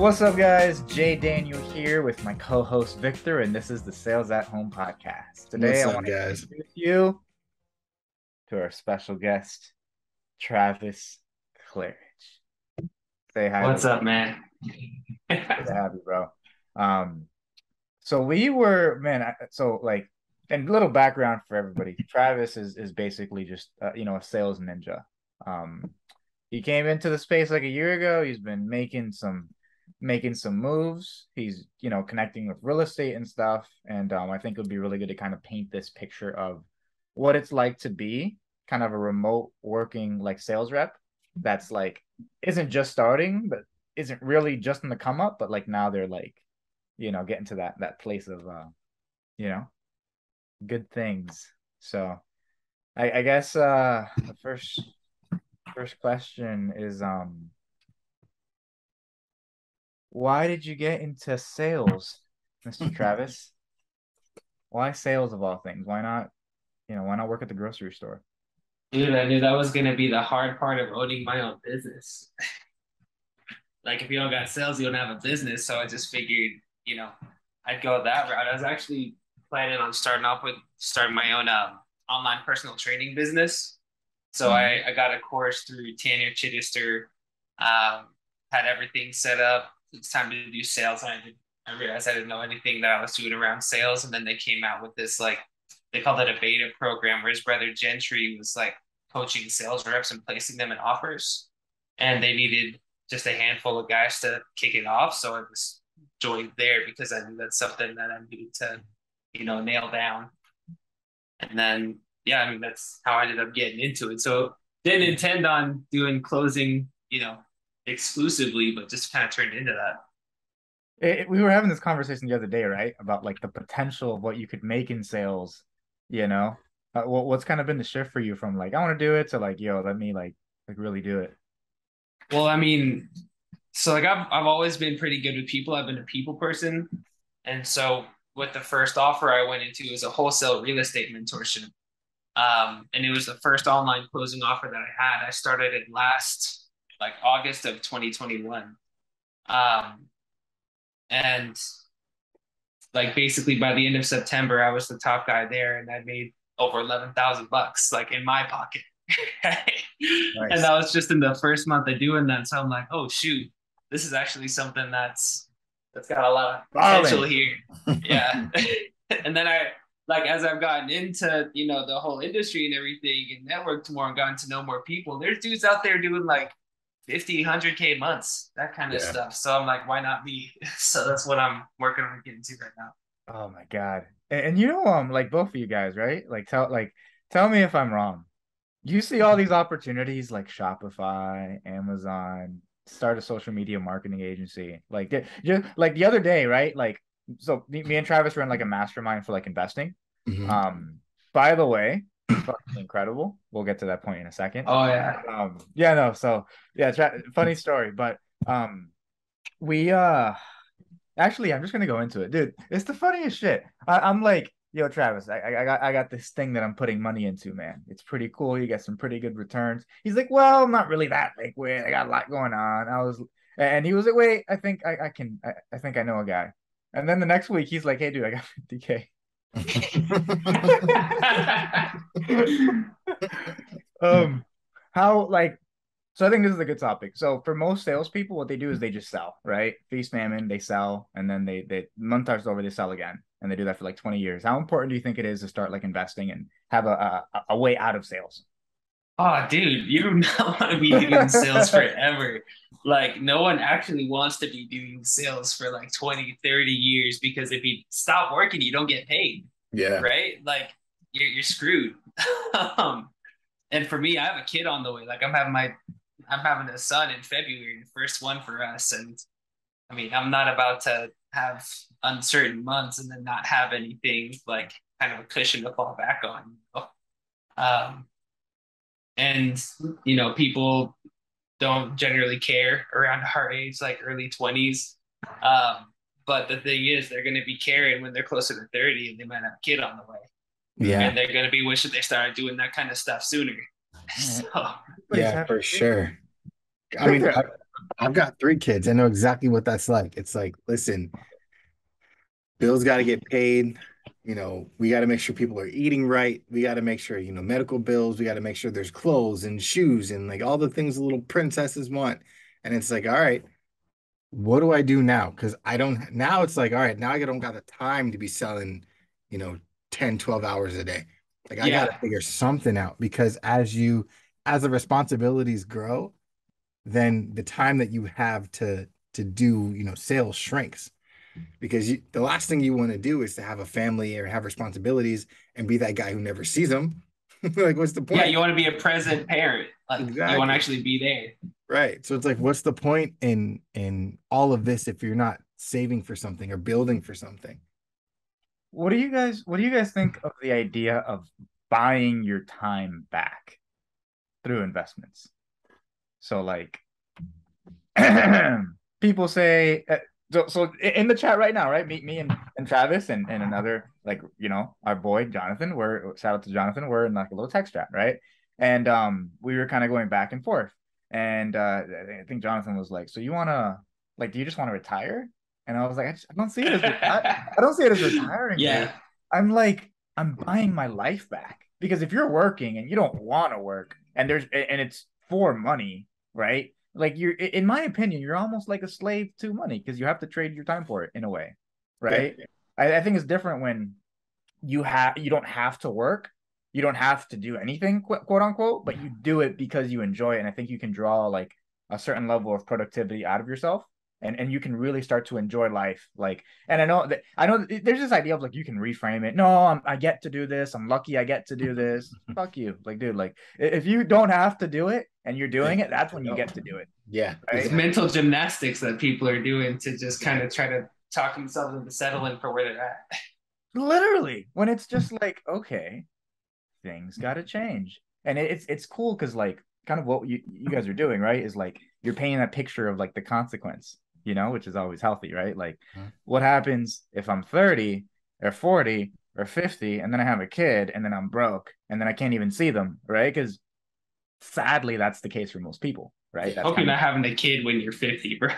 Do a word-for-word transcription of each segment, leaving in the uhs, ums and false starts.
What's up, guys? Jay Daniel here with my co-host Victor, and this is the Sales at Home podcast. Today, What's I want to introduce you to our special guest, Travis Claridge. Say hi. What's up, man? Good to have you, bro. Um, so we were, man. So like, and little background for everybody. Travis is is basically just uh, you know a sales ninja. Um, he came into the space like a year ago. He's been making some. making some moves. He's, you know, connecting with real estate and stuff. And um, I think it would be really good to kind of paint this picture of what it's like to be kind of a remote working like sales rep that's like, isn't just starting, but isn't really just in the come up, but like now they're like, you know, getting to that, that place of, uh, you know, good things. So I, I guess uh, the first, first question is, um, why did you get into sales, Mister Travis? Why sales of all things? Why not, you know, why not work at the grocery store? Dude, I knew that was going to be the hard part of owning my own business. Like, if you don't got sales, you don't have a business. So I just figured, you know, I'd go that route. I was actually planning on starting off with starting my own uh, online personal training business. So mm-hmm. I, I got a course through Tanya Chittister, um, had everything set up. It's time to do sales. And I, did, I realized I didn't know anything that I was doing around sales. And then they came out with this, like, they called it a beta program where his brother Gentry was like coaching sales reps and placing them in offers. And they needed just a handful of guys to kick it off. So I just joined there because I knew that's something that I needed to, you know, nail down. And then, yeah, I mean, that's how I ended up getting into it. So didn't intend on doing closing, you know, exclusively, but just kind of turned into that. It, we were having this conversation the other day, right, about like the potential of what you could make in sales. You know, uh, what what's kind of been the shift for you from like I want to do it to like yo, let me like like really do it. Well, I mean, so like I've I've always been pretty good with people. I've been a people person, and so with the first offer I went into was a wholesale real estate mentorship, um, and it was the first online closing offer that I had. I started it last. like August of twenty twenty-one. Um, and like basically by the end of September, I was the top guy there and I made over eleven thousand bucks, like in my pocket. Nice. And that was just in the first month of doing that. So I'm like, oh shoot, this is actually something that's, that's got a lot of potential here. Yeah. And then I, like, as I've gotten into, you know, the whole industry and everything and networked more and gotten to know more people, there's dudes out there doing like fifty, one hundred K months, that kind of yeah. stuff. So I'm like, why not me? So that's what I'm working on getting to right now. Oh my God. And, and you know, um, like both of you guys, right? Like tell, like, tell me if I'm wrong. You see all these opportunities like Shopify, Amazon, start a social media marketing agency. Like, just like the other day, right? Like, so me and Travis were in like a mastermind for like investing. Mm-hmm. Um, by the way, incredible. We'll get to that point in a second. Oh yeah. Um, yeah, no. So yeah, tra- funny story, but um, we uh, actually, I'm just gonna go into it, dude. It's the funniest shit. I- I'm like, yo, Travis, I-, I got I got this thing that I'm putting money into, man. It's pretty cool. You get some pretty good returns. He's like, well, I'm not really that liquid. I got a lot going on. I was, and he was like, wait, I think I, I can. I-, I think I know a guy. And then the next week, he's like, hey, dude, I got fifty K. um how like so I think this is a good topic. So for most salespeople, what they do is they just sell, right? Feast famine, they sell, and then they they month starts over, they sell again, and they do that for like twenty years. How important do you think it is to start like investing and have a a, a way out of sales? Oh dude, you do not want to be doing sales forever. Like no one actually wants to be doing sales for like twenty, thirty years, because if you stop working, you don't get paid. Yeah. Right. Like you're, you're screwed. um, and for me, I have a kid on the way. Like I'm having my, I'm having a son in February, the first one for us. And I mean, I'm not about to have uncertain months and then not have anything, like kind of a cushion to fall back on. You know? Um, and you know, people don't generally care around our age, like early twenties. Um, but the thing is, they're going to be caring when they're closer to thirty and they might have a kid on the way. Yeah. And they're going to be wishing they started doing that kind of stuff sooner. So, yeah, for sure. I mean, I, I've got three kids. I know exactly what that's like. It's like, listen, bills got to get paid. You know, we got to make sure people are eating right. We got to make sure, you know, medical bills. We got to make sure there's clothes and shoes and like all the things the little princesses want. And it's like, all right, what do I do now? Because I don't, now it's like, all right, now I don't got the time to be selling, you know, ten, twelve hours a day. Like I yeah. got to figure something out, because as you, as the responsibilities grow, then the time that you have to, to do, you know, sales shrinks, because you, the last thing you want to do is to have a family or have responsibilities and be that guy who never sees them. Like, what's the point? Yeah. You want to be a present parent. Like exactly. You want to actually be there. Right. So it's like, what's the point in, in all of this if you're not saving for something or building for something? What do you guys, what do you guys think of the idea of buying your time back through investments? So like people say, uh, so, so in the chat right now, right? Me, me and, and Travis and, and another, like, you know, our boy, Jonathan, we're shout out to Jonathan. We're in like a little text chat. Right. And um, we were kind of going back and forth. And uh, I think Jonathan was like, so you want to like, do you just want to retire? And I was like, I, just, I don't see it as I, I don't see it as retiring. Yeah, dude. I'm like, I'm buying my life back, because if you're working and you don't want to work, and there's and it's for money, right? Like you're, in my opinion, you're almost like a slave to money, because you have to trade your time for it in a way, right? Yeah. I, I think it's different when you have you don't have to work, you don't have to do anything, quote unquote, but you do it because you enjoy it. And I think you can draw like a certain level of productivity out of yourself. And and you can really start to enjoy life. Like, and I know that I know that there's this idea of like, you can reframe it. No, I'm, I get to do this. I'm lucky I get to do this. Fuck you. Like, dude, like if you don't have to do it and you're doing it, that's when you get to do it. Yeah. Right? It's mental gymnastics that people are doing to just kind of try to talk themselves into settling for where they're at. Literally, when it's just like, okay, things got to change. And it, it's, it's cool. Cause like kind of what you, you guys are doing, right, is like, you're painting a picture of like the consequence. You know, which is always healthy, right? Like, mm-hmm. what happens if I'm thirty or forty or fifty, and then I have a kid, and then I'm broke, and then I can't even see them, right? Because sadly, that's the case for most people, right? That's hope you're not of- having a kid when you're fifty, bro.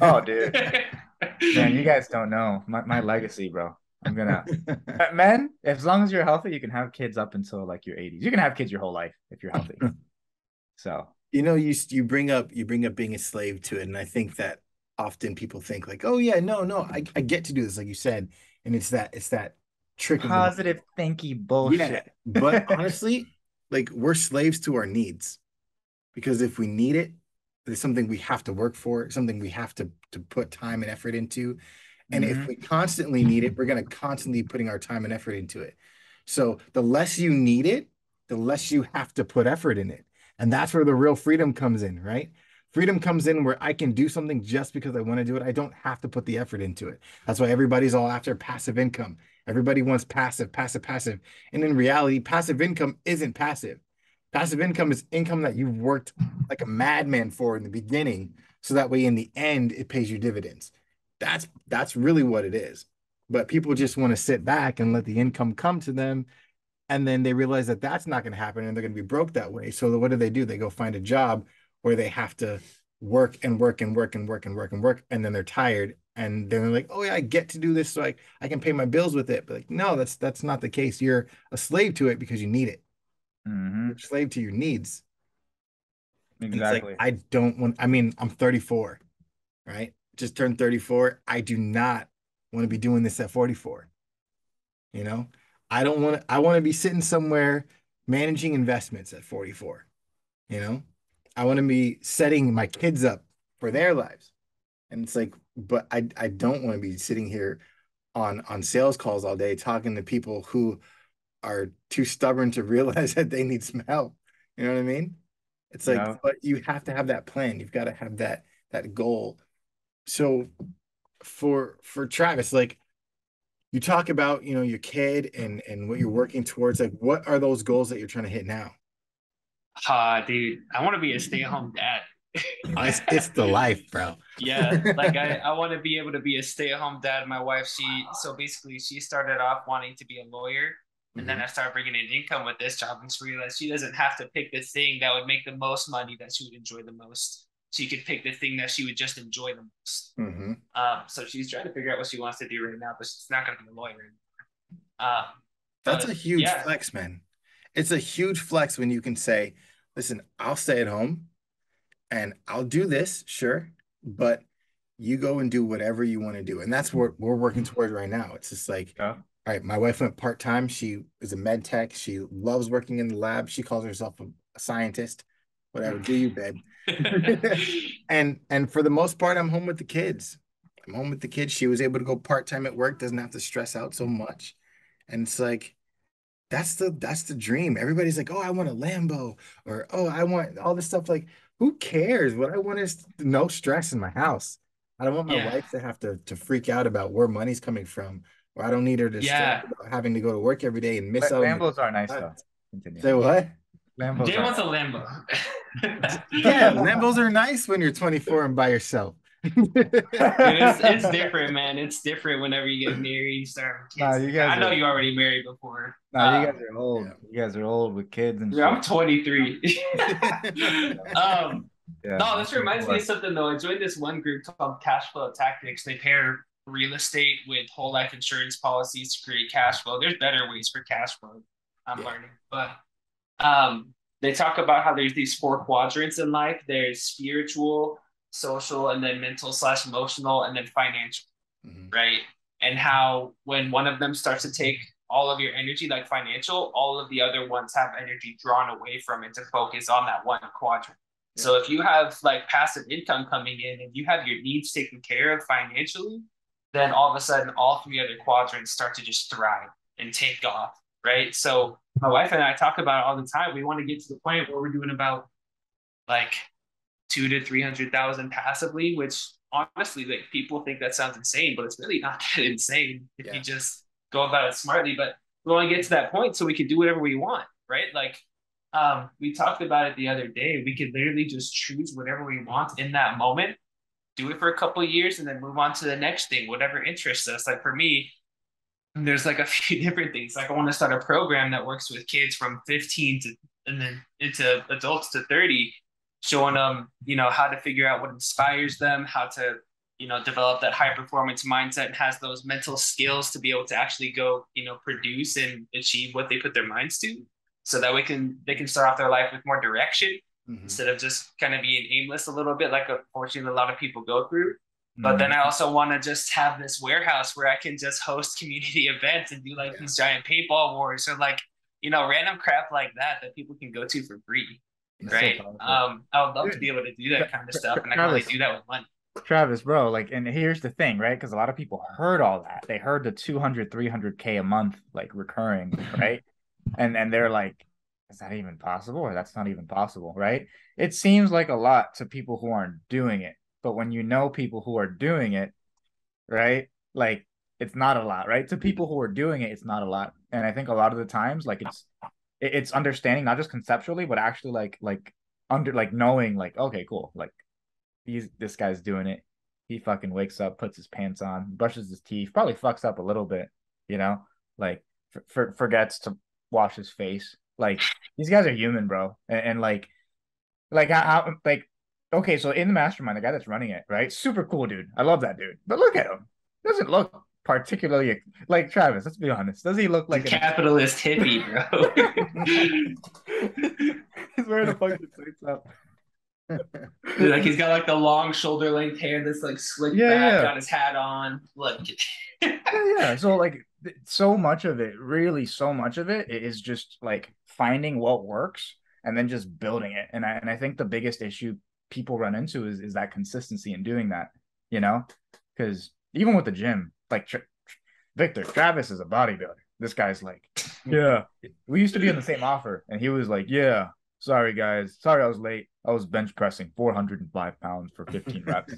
Oh, dude, man, you guys don't know my my legacy, bro. I'm gonna, man. As long as you're healthy, you can have kids up until like your eighties. You can have kids your whole life if you're healthy. So, you know, you you bring up you bring up being a slave to it, and I think that. Often people think like, oh yeah, no, no, I, I get to do this, like you said. And it's that, it's that trick. Positive thinky bullshit. Yeah. But honestly, like we're slaves to our needs, because if we need it, there's something we have to work for, something we have to, to put time and effort into. And mm-hmm. if we constantly need it, we're going to constantly be putting our time and effort into it. So the less you need it, the less you have to put effort in it. And that's where the real freedom comes in, right? Freedom comes in where I can do something just because I want to do it. I don't have to put the effort into it. That's why everybody's all after passive income. Everybody wants passive, passive, passive. And in reality, passive income isn't passive. Passive income is income that you've worked like a madman for in the beginning, so that way in the end, it pays you dividends. That's, that's really what it is. But people just want to sit back and let the income come to them. And then they realize that that's not going to happen, and they're going to be broke that way. So what do they do? They go find a job where they have to work and work and work and work and work and work. And then they're tired. And then they're like, oh yeah, I get to do this, so I, I can pay my bills with it. But like, no, that's that's not the case. You're a slave to it because you need it. Mm-hmm. You're a slave to your needs. Exactly. Like, I don't want, I mean, I'm thirty-four, right? Just turned thirty-four. I do not want to be doing this at forty-four. You know, I don't want to, I want to be sitting somewhere managing investments at forty-four, you know? I want to be setting my kids up for their lives. And it's like, but I, I don't want to be sitting here on, on sales calls all day talking to people who are too stubborn to realize that they need some help. You know what I mean? It's like, no. But you have to have that plan. You've got to have that, that goal. So for, for Travis, like you talk about, you know, your kid and, and what you're working towards, like, what are those goals that you're trying to hit now? Ah, uh, dude, I want to be a stay-at-home dad. Oh, it's, it's the life, bro. Yeah, like I, I want to be able to be a stay-at-home dad. My wife, she so basically she started off wanting to be a lawyer, and mm-hmm. then I started bringing in income with this job, and she realized she doesn't have to pick the thing that would make the most money that she would enjoy the most. she could pick the thing that she would just enjoy the most. Mm-hmm. Um, so she's trying to figure out what she wants to do right now, but she's not going to be a lawyer anymore. Um, That's but, a huge yeah. flex, man. It's a huge flex when you can say, listen, I'll stay at home and I'll do this, sure, but you go and do whatever you want to do. And that's what we're working towards right now. It's just like, yeah. all right, my wife went part-time. She is a med tech. She loves working in the lab. She calls herself a, a scientist, whatever. Do you, babe? and, and for the most part, I'm home with the kids. I'm home with the kids. She was able to go part-time at work, doesn't have to stress out so much. And it's like, that's the, that's the dream. Everybody's like, oh, I want a Lambo, or, oh, I want all this stuff. Like, who cares? What I want is no stress in my house. I don't want my yeah. wife to have to, to freak out about where money's coming from, or I don't need her to yeah. stress about having to go to work every day and miss but out. Lambos are nice though. Continue. Say what? Lambos Jay wants a Lambo. yeah, Lambos are nice when you're twenty-four and by yourself. Dude, it's, it's different, man. It's different whenever you get married, you start with kids. Nah, you guys I know are, you already married before. Nah, um, you guys are old. Yeah. You guys are old with kids and. Dude, I'm twenty-three. um. Yeah, no, this reminds me of something though. I joined this one group called Cashflow Tactics. They pair real estate with whole life insurance policies to create cash flow. There's better ways for cash flow, I'm yeah. learning. But um, they talk about how there's these four quadrants in life. There's spiritual, social, and then mental slash emotional, and then financial, mm-hmm. right? And how when one of them starts to take all of your energy, like financial, all of the other ones have energy drawn away from it to focus on that one quadrant. So if you have like passive income coming in and you have your needs taken care of financially, then all of a sudden all three other quadrants start to just thrive and take off, right? So my wife and I talk about it all the time. We want to get to the point where we're doing about like two to three hundred thousand passively, which honestly, like people think that sounds insane, but it's really not that insane if yeah. you just go about it smartly. But we want to get to that point so we can do whatever we want, right? Like. Um, we talked about it the other day. We could literally just choose whatever we want in that moment, do it for a couple of years, and then move on to the next thing, whatever interests us. Like for me, there's like a few different things. Like I want to start a program that works with kids from fifteen to, and then into adults to thirty, showing them, you know, how to figure out what inspires them, how to, you know, develop that high performance mindset and has those mental skills to be able to actually go, you know, produce and achieve what they put their minds to. So that we can, they can start off their life with more direction mm-hmm. instead of just kind of being aimless a little bit, like unfortunately a lot of people go through. But mm-hmm. then I also want to just have this warehouse where I can just host community events and do like yeah. these giant paintball wars or like, you know, random crap like that that people can go to for free, that's right? So um, I would love Dude. to be able to do that kind of stuff, and I can only do that with money. Travis, bro, like, and here's the thing, right? Because a lot of people heard all that. They heard the two hundred, three hundred K a month, like recurring, right? And and they're like, is that even possible? Or that's not even possible, right? It seems like a lot to people who aren't doing it. But when you know people who are doing it, right? Like, it's not a lot, right? To people who are doing it, it's not a lot. And I think a lot of the times, like, it's it's understanding, not just conceptually, but actually, like, like under like knowing, like, okay, cool. Like, he's, this guy's doing it. He fucking wakes up, puts his pants on, brushes his teeth, probably fucks up a little bit, you know? Like, for, for, forgets to wash his face. Like, these guys are human, bro. And, and like like how, how like okay, so in the mastermind, the guy that's running it, right? Super cool dude. I love that dude. But look at him. Doesn't look particularly like Travis, let's be honest. Does he look like a capitalist an... hippie, bro? He's wearing a fucking suits up. Dude, like he's got like the long shoulder length hair that's like slicked yeah, back, yeah. got his hat on. Look. yeah, yeah. So like so much of it, really so much of it is just like finding what works and then just building it. And I, and I think the biggest issue people run into is, is that consistency in doing that, you know, because even with the gym, like Tra- Victor, Travis is a bodybuilder. This guy's like, yeah, we used to be on the same offer. And he was like, yeah, sorry, guys. Sorry, I was late. I was bench pressing four hundred five pounds for fifteen reps.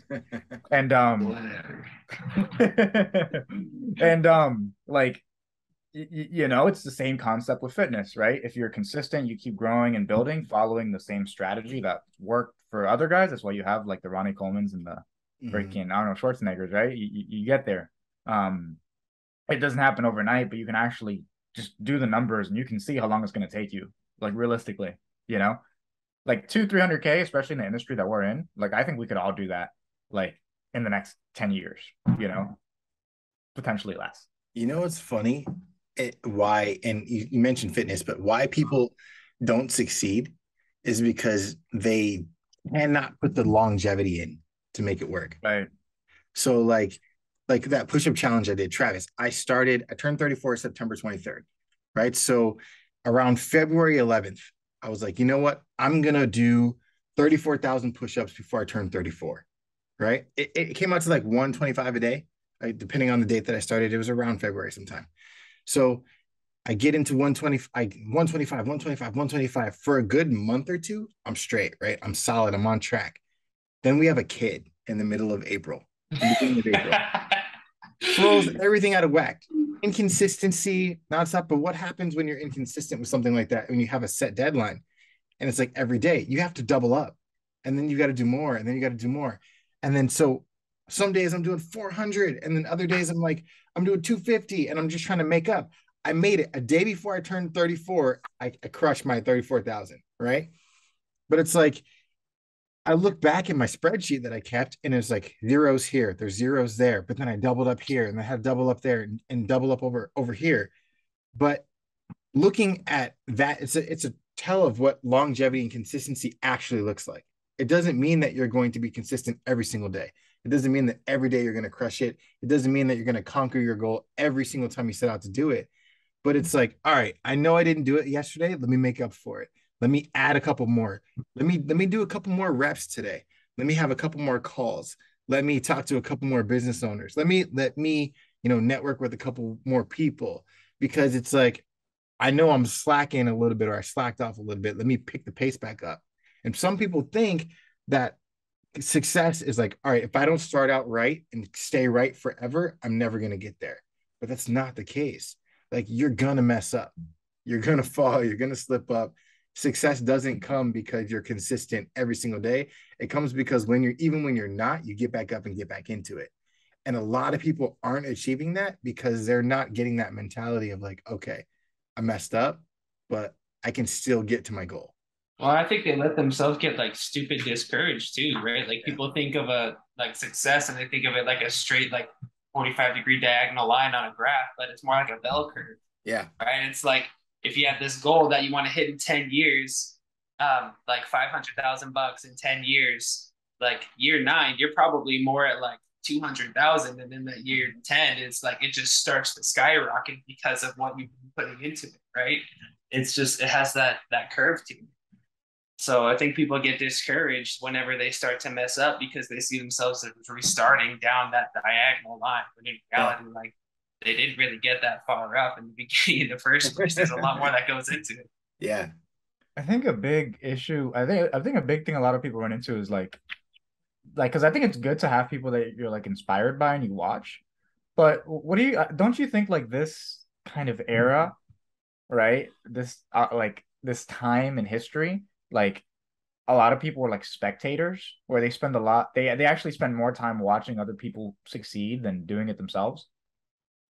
and, um, and, um, like, y- you know, it's the same concept with fitness, right? If you're consistent, you keep growing and building, following the same strategy that worked for other guys. That's why you have like the Ronnie Coleman's and the freaking mm-hmm. Arnold Schwarzeneggers, right? You, you, you get there. Um, it doesn't happen overnight, but you can actually just do the numbers and you can see how long it's going to take you, like realistically, you know? like two, three hundred K, especially in the industry that we're in. Like, I think we could all do that, like in the next ten years, you know, potentially less. You know, it's funny it, why, and you, you mentioned fitness, but why people don't succeed is because they cannot put the longevity in to make it work. Right. So like, like that push-up challenge I did, Travis, I started, I turned thirty-four September twenty-third, right? So around February eleventh, I was like, you know what? I'm going to do thirty-four thousand push-ups before I turn thirty-four, right? It, it came out to like one twenty-five a day, like depending on the date that I started. It was around February sometime. So I get into one twenty, I, one twenty-five, one twenty-five, one twenty-five for a good month or two. I'm straight, right? I'm solid. I'm on track. Then we have a kid in the middle of April. Beginning of April. Throws everything out of whack. Inconsistency, nonstop. But what happens when you're inconsistent with something like that? When you have a set deadline, and it's like every day you have to double up, and then you got to do more, and then you got to do more, and then so some days I'm doing four hundred, and then other days I'm like I'm doing two fifty, and I'm just trying to make up. I made it a day before I turned thirty-four. I, I crushed my thirty-four thousand, right? But it's like, I look back in my spreadsheet that I kept, and it's like zeros here, there's zeros there, but then I doubled up here, and I had double up there, and, and double up over over here. But looking at that, it's a it's a tell of what longevity and consistency actually looks like. It doesn't mean that you're going to be consistent every single day. It doesn't mean that every day you're going to crush it. It doesn't mean that you're going to conquer your goal every single time you set out to do it. But it's like, all right, I know I didn't do it yesterday. Let me make up for it. Let me add a couple more. Let me let me do a couple more reps today. Let me have a couple more calls. Let me talk to a couple more business owners. Let me let me, you know, network with a couple more people, because it's like, I know I'm slacking a little bit, or I slacked off a little bit. Let me pick the pace back up. And some people think that success is like, all right, if I don't start out right and stay right forever, I'm never going to get there. But that's not the case. Like, you're going to mess up. You're going to fall. You're going to slip up. Success doesn't come because you're consistent every single day. It comes because when you're, even when you're not, you get back up and get back into it. And a lot of people aren't achieving that because they're not getting that mentality of like, okay, I messed up, but I can still get to my goal. Well, I think they let themselves get like stupid discouraged too, right? Like, people think of a like success, and they think of it like a straight, like forty-five degree diagonal line on a graph, but it's more like a bell curve. Yeah. Right. It's like, if you have this goal that you want to hit in ten years, um, like five hundred thousand bucks in ten years, like year nine, you're probably more at like two hundred thousand. And then that year ten, it's like, it just starts to skyrocket because of what you've been putting into it. Right. It's just, it has that, that curve to it. So I think people get discouraged whenever they start to mess up because they see themselves as restarting down that diagonal line. When in reality, yeah. like, they didn't really get that far up in the beginning in the first place. There's a lot more that goes into it. Yeah. I think a big issue, I think I think a big thing a lot of people run into is like, like, because I think it's good to have people that you're like inspired by and you watch. But what do you, don't you think like this kind of era, right? This, uh, like this time in history, like a lot of people were like spectators where they spend a lot, they they actually spend more time watching other people succeed than doing it themselves.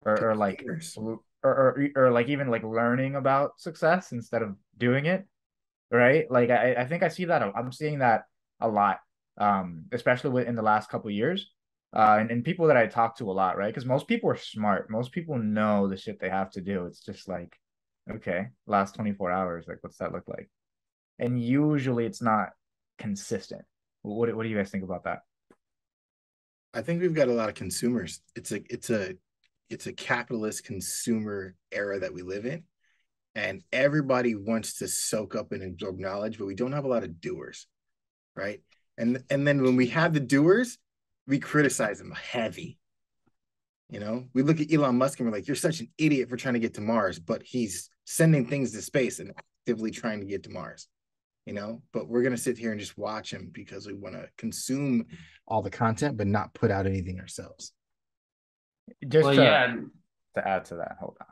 Or, or like, or, or or like even like learning about success instead of doing it, right? Like I, I think I see that I'm seeing that a lot, um, especially within the last couple of years, uh, and, and people that I talk to a lot, right? Because most people are smart, most people know the shit they have to do. It's just like, okay, last twenty-four hours, like what's that look like? And usually it's not consistent. What what do you guys think about that? I think we've got a lot of consumers. It's a it's a It's a capitalist consumer era that we live in, and everybody wants to soak up and absorb knowledge, but we don't have a lot of doers, right? And and then when we have the doers, we criticize them heavy. You know, we look at Elon Musk and we're like, you're such an idiot for trying to get to Mars, but he's sending things to space and actively trying to get to Mars, you know, but we're going to sit here and just watch him because we want to consume all the content, but not put out anything ourselves. Just well, to, yeah. to add to that, hold on.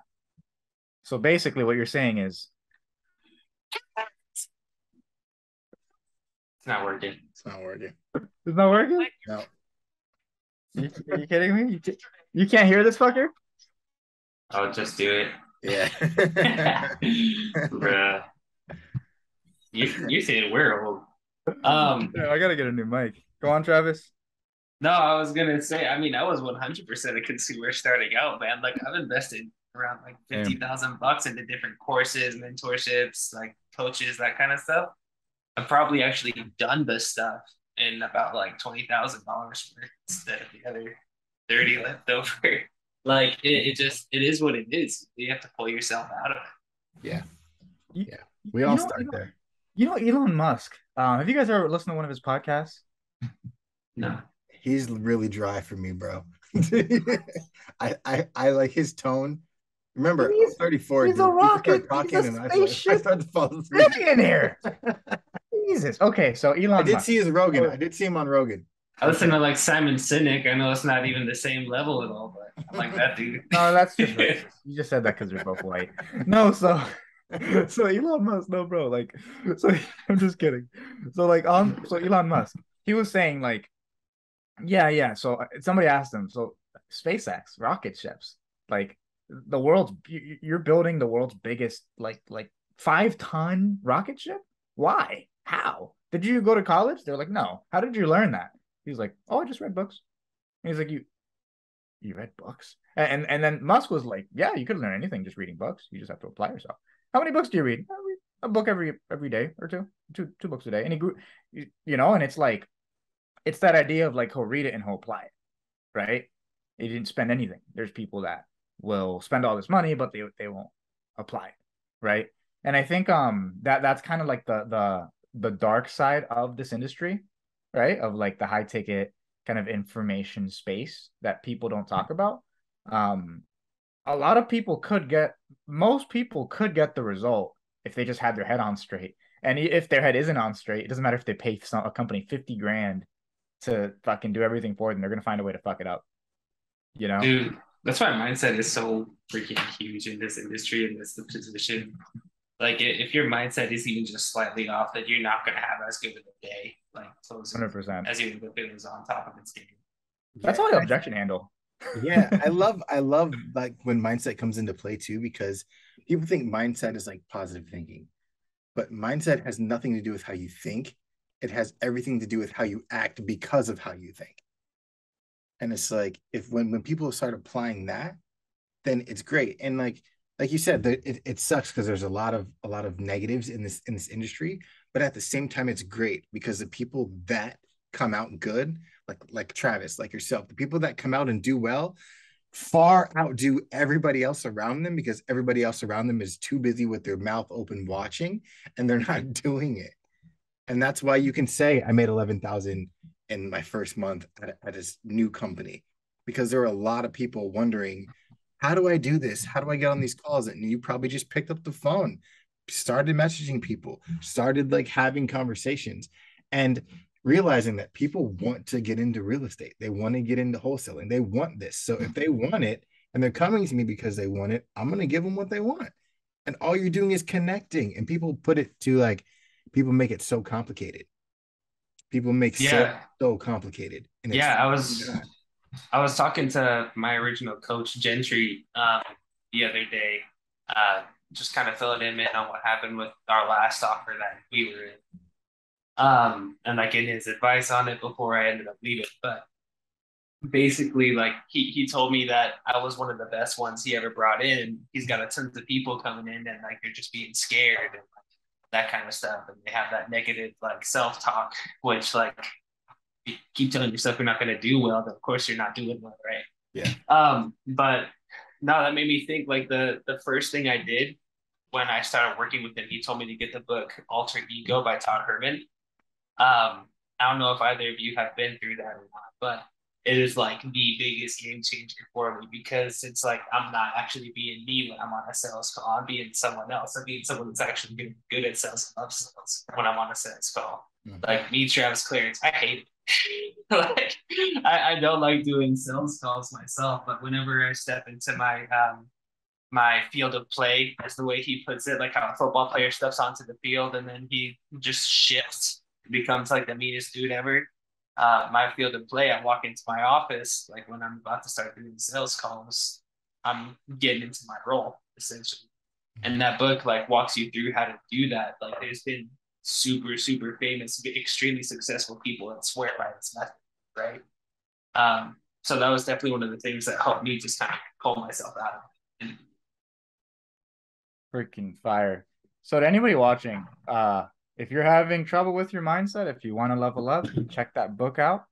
So basically what you're saying is it's not working. It's not working. It's not working? No. You, are you kidding me? You, you can't hear this fucker? Oh, just do it. Yeah. Bruh. You you said we're old. Um, I gotta get a new mic. Go on, Travis. No, I was gonna say. I mean, I was one hundred percent a consumer starting out, man. Like I've invested around like fifty thousand bucks into different courses, mentorships, like coaches, that kind of stuff. I've probably actually done this stuff in about like twenty thousand dollars worth instead of the other thirty left over. Like it, it just it is what it is. You have to pull yourself out of it. Yeah, yeah. We all you know, start there. You know Elon Musk. Um, have you guys ever listened to one of his podcasts? No. He's really dry for me, bro. I, I I like his tone. Remember, he's, thirty-four. He's dude. a rocket. He's a spaceship. I started to fall asleep. in here. Jesus. Okay, so Elon. I did Musk. see his Rogan. I did see him on Rogan. I listen to like Simon Sinek. I know it's not even the same level at all, but I'm like that dude. No, that's just racist. You just said that because we're both white. No, so. So Elon Musk, no bro, like, so I'm just kidding. So like, um, so Elon Musk, he was saying like, yeah, yeah. So somebody asked him, so SpaceX rocket ships, like the world's, you're building the world's biggest, like, like five ton rocket ship. Why? How? Did you go to college? They're like, no. How did you learn that? He's like, oh, I just read books. And he's like, you, you read books, and and then Musk was like, yeah, you could learn anything just reading books. You just have to apply yourself. How many books do you read? I read a book every every day or two, two, two books a day. And he grew, you know, and it's like, it's that idea of like, he'll read it and he'll apply it, right? He didn't spend anything. There's people that will spend all this money, but they they won't apply it, right? And I think um that that's kind of like the the the dark side of this industry, right? Of like the high ticket kind of information space that people don't talk about. Um, a lot of people could get, most people could get the result if they just had their head on straight. And if their head isn't on straight, it doesn't matter if they pay some, a company fifty grand to fucking do everything for them. They're going to find a way to fuck it up. You know? Dude, that's why mindset is so freaking huge in this industry, in this position. Like, if your mindset is even just slightly off, that you're not going to have as good of a day, like, closing one hundred percent as your book is on top of its game. That's all the objection handle. Yeah, I love I love like when mindset comes into play too, because people think mindset is like positive thinking, but mindset has nothing to do with how you think. It has everything to do with how you act because of how you think. And it's like if when when people start applying that, then it's great. And like like you said, that it, it sucks because there's a lot of a lot of negatives in this in this industry, but at the same time, it's great because the people that come out good, like like Travis, like yourself, the people that come out and do well far outdo everybody else around them because everybody else around them is too busy with their mouth open watching and they're not doing it. And that's why you can say I made eleven thousand in my first month at, at this new company, because there are a lot of people wondering, how do I do this? How do I get on these calls? And you probably just picked up the phone, started messaging people, started like having conversations, and realizing that people want to get into real estate. They want to get into wholesaling. They want this. So if they want it and they're coming to me because they want it, I'm going to give them what they want. And all you're doing is connecting. And people put it to like, people make it so complicated. People make yeah. so, so complicated. And yeah, I was, God. I was talking to my original coach, Gentry, um, the other day, uh, just kind of filling him in on what happened with our last offer that we were in. Um, and like in his advice on it before I ended up leaving, but basically like he, he told me that I was one of the best ones he ever brought in. He's got a tons of people coming in and like, they're just being scared and like, that kind of stuff. And they have that negative, like self-talk, which like you keep telling yourself, you're not going to do well, then of course you're not doing well. Right. Yeah. Um, but no, that made me think like the, the first thing I did when I started working with him, he told me to get the book Alter Ego by Todd Herman. Um, I don't know if either of you have been through that or not, but it is like the biggest game changer for me, because it's like I'm not actually being me when I'm on a sales call. I'm being someone else. I'm being someone that's actually good, good at sales and loves sales when I'm on a sales call. Mm-hmm. Like me, Travis Claridge, I hate it. Like I, I don't like doing sales calls myself, but whenever I step into my um my field of play, that's the way he puts it, like how a football player steps onto the field and then he just shifts. Becomes like the meanest dude ever. Uh, my field of play, I walk into my office, like when I'm about to start doing sales calls, I'm getting into my role essentially. And that book like walks you through how to do that. Like there's been super, super famous, extremely successful people and swear by this method, right? Um, so that was definitely one of the things that helped me just kind of pull myself out of it. Freaking fire. So to anybody watching, uh, if you're having trouble with your mindset, if you want to level up, check that book out.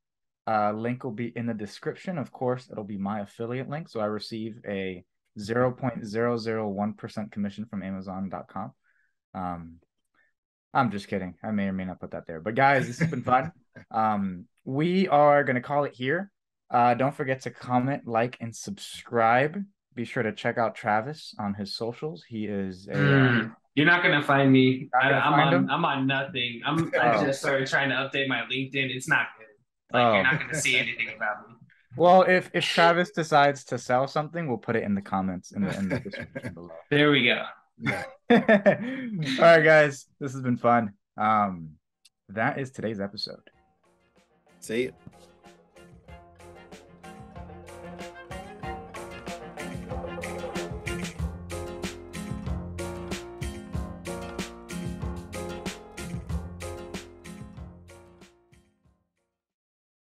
Uh, link will be in the description. Of course, it'll be my affiliate link. So I receive a zero point zero zero one percent commission from Amazon dot com. Um, I'm just kidding. I may or may not put that there. But guys, this has been fun. Um, we are going to call it here. Uh, don't forget to comment, like, and subscribe. Be sure to check out Travis on his socials. He is a... Mm. You're not gonna find me. I, gonna I'm find on. Him? I'm on nothing. I'm. I oh. just started trying to update my LinkedIn. It's not good. Like oh. you're not gonna see anything about me. Well, if if Travis decides to sell something, we'll put it in the comments in the, in the description below. There we go. Yeah. All right, guys. This has been fun. Um, that is today's episode. See you.